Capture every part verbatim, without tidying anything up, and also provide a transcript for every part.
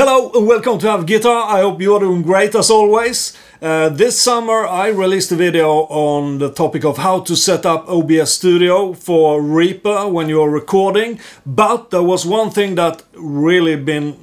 Hello and welcome to Have Guitar. I hope you are doing great as always. Uh, this summer I released a video on the topic of how to set up O B S Studio for Reaper when you are recording, but there was one thing that really been,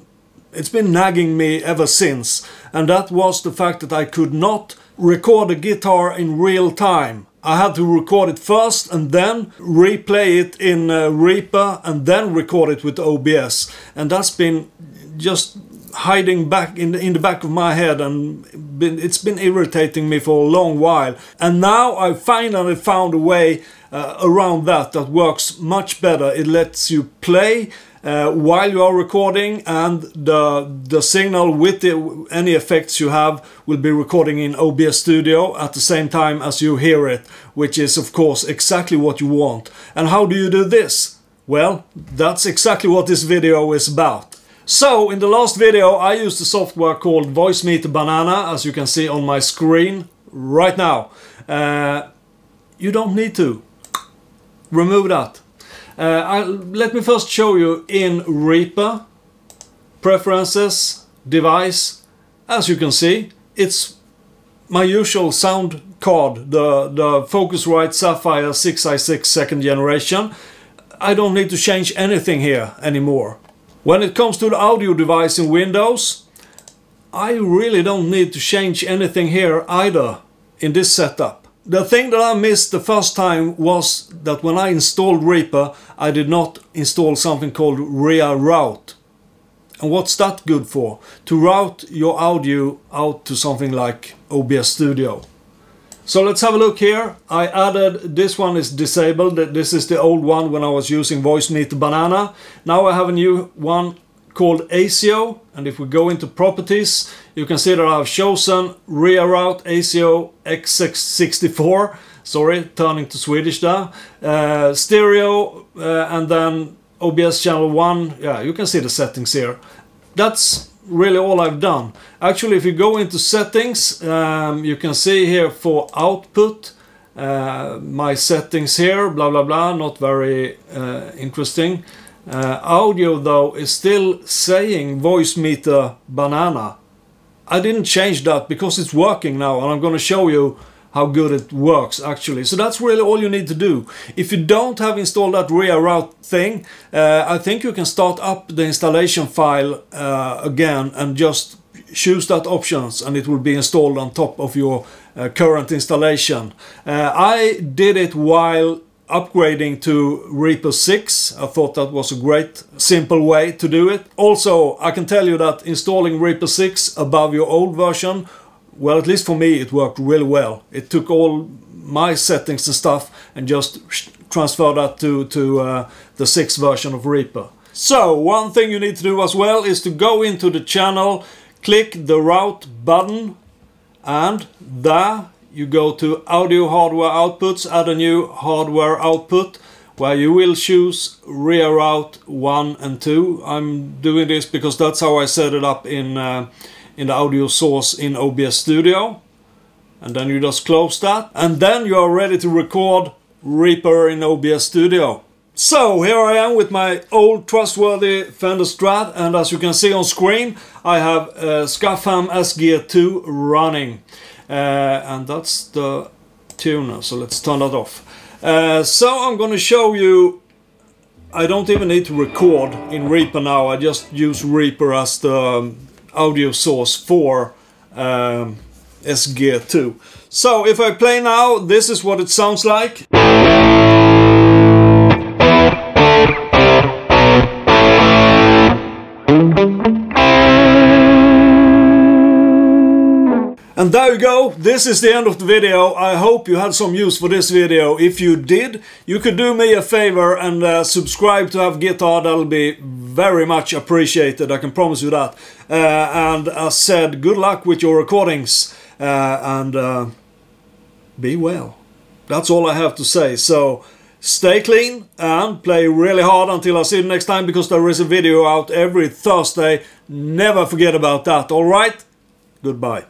it's been nagging me ever since, and that was the fact that I could not record a guitar in real time. I had to record it first and then replay it in uh, Reaper and then record it with O B S, and that's been just hiding back in the, in the back of my head, and been, it's been irritating me for a long while. And now I finally found a way uh, around that that works much better. It lets you play uh, while you are recording, and the the signal with the, any effects you have will be recording in O B S Studio at the same time as you hear it, which is of course exactly what you want. And how do you do this? Well, that's exactly what this video is about. So, in the last video I used a software called VoiceMeeter Banana, as you can see on my screen right now. Uh, you don't need to. Remove that. Uh, I, let me first show you in Reaper, Preferences, Device. As you can see, it's my usual sound card, the, the Focusrite Sapphire six i six second generation. I don't need to change anything here anymore. When it comes to the audio device in Windows, I really don't need to change anything here either in this setup. The thing that I missed the first time was that when I installed Reaper, I did not install something called ReaRoute. And what's that good for? To route your audio out to something like O B S Studio. So let's have a look here. I added, this one is disabled, this is the old one when I was using VoiceMeeter Banana. Now I have a new one called ASIO, and if we go into properties, you can see that I've chosen ReaRoute ASIO X six sixty-four, sorry, turning to Swedish there, uh, stereo, uh, and then O B S channel one, yeah, you can see the settings here. That's really all I've done. Actually, if you go into settings, um, you can see here for output, uh, my settings here, blah blah blah, not very uh, interesting. Uh, audio though is still saying VoiceMeeter Banana. I didn't change that because it's working now, and I'm going to show you how good it works actually. So that's really all you need to do. If you don't have installed that ReaRoute thing, uh, I think you can start up the installation file uh, again and just choose that options, and it will be installed on top of your uh, current installation. Uh, I did it while upgrading to Reaper six. I thought that was a great simple way to do it. Also, I can tell you that installing Reaper six above your old version, well, at least for me, it worked really well. It took all my settings and stuff and just transferred that to, to uh, the sixth version of Reaper. So, one thing you need to do as well is to go into the channel, click the route button, and there you go to audio hardware outputs, add a new hardware output, where you will choose ReaRoute one and two. I'm doing this because that's how I set it up in... Uh, in the audio source in O B S Studio, and then you just close that, and then you are ready to record Reaper in O B S Studio. So here I am with my old trustworthy Fender Strat, and as you can see on screen I have uh, Scuffham S-Gear two running, uh, and that's the tuner, so let's turn that off. Uh, so I'm going to show you, I don't even need to record in Reaper now, I just use Reaper as the um, audio source for um, S-Gear two. So if I play now, this is what it sounds like. And there you go, this is the end of the video. I hope you had some use for this video. If you did, you could do me a favor and uh, subscribe to Have Guitar, that'll be very much appreciated, I can promise you that. Uh, and as said, good luck with your recordings, uh, and uh, be well. That's all I have to say, so stay clean and play really hard until I see you next time, because there is a video out every Thursday. Never forget about that, alright? Goodbye.